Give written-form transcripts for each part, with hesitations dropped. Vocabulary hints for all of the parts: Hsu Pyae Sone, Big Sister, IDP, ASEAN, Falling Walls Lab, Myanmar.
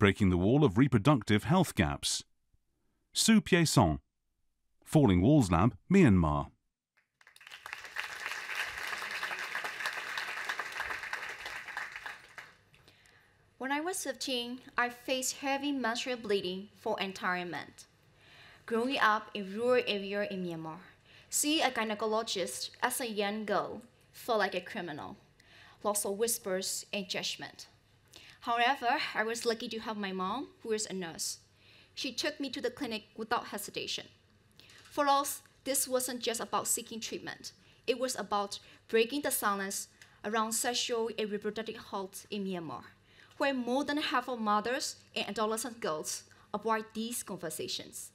breaking the wall of reproductive health gaps. Hsu Pyae Sone, Falling Walls Lab, Myanmar. When I was 15, I faced heavy menstrual bleeding for entire month. Growing up in rural area in Myanmar, seeing a gynecologist as a young girl felt like a criminal. Lots of whispers and judgment. However, I was lucky to have my mom, who is a nurse. She took me to the clinic without hesitation. For us, this wasn't just about seeking treatment. It was about breaking the silence around sexual and reproductive health in Myanmar, where more than half of mothers and adolescent girls avoid these conversations.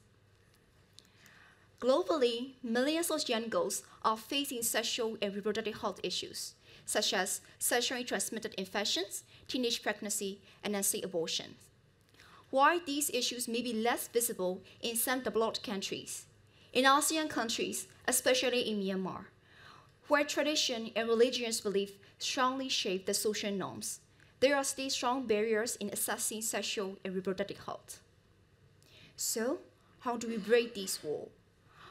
Globally, millions of young girls are facing sexual and reproductive health issues, such as sexually transmitted infections, teenage pregnancy, and unsafe abortion. While these issues may be less visible in some developed countries, in ASEAN countries, especially in Myanmar, where tradition and religious belief strongly shape the social norms, there are still strong barriers in assessing sexual and reproductive health. So, how do we break this wall?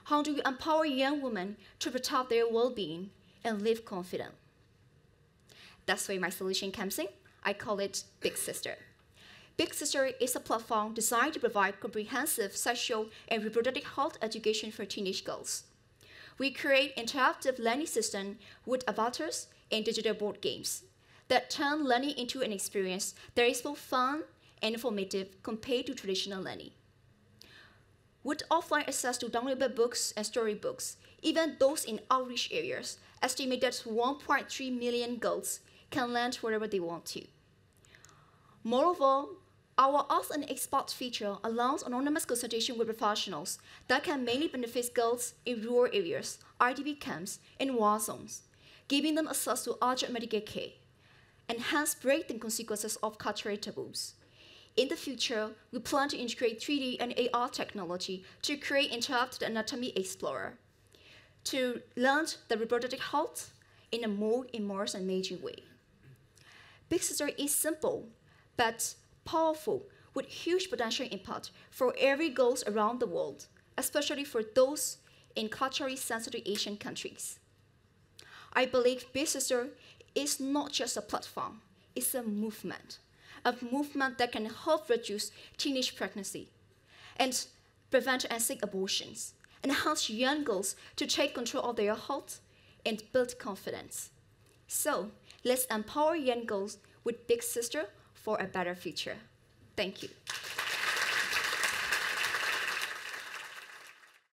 How do we empower young women to protect their well-being and live confident? That's where my solution comes in. I call it Big Sister. Big Sister is a platform designed to provide comprehensive sexual and reproductive health education for teenage girls. We create interactive learning systems with avatars and digital board games that turn learning into an experience that is both fun and informative compared to traditional learning. With offline access to downloadable books and storybooks, even those in outreach areas, estimated 1.3 million girls can learn whatever they want to. Moreover, our Ask an Expert feature allows anonymous consultation with professionals that can mainly benefit girls in rural areas, IDP camps, and war zones, giving them access to urgent medical care, and hence break the consequences of cultural taboos. In the future, we plan to integrate 3D and AR technology to create interactive anatomy explorer, to learn the reproductive health in a more immersive and major way. Big Sister is simple, but powerful, with huge potential impact for every girl around the world, especially for those in culturally sensitive Asian countries. I believe Big Sister is not just a platform, it's a movement that can help reduce teenage pregnancy and prevent unsafe abortions, and helps young girls to take control of their health and build confidence. So let's empower young girls with Big Sister for a better future. Thank you.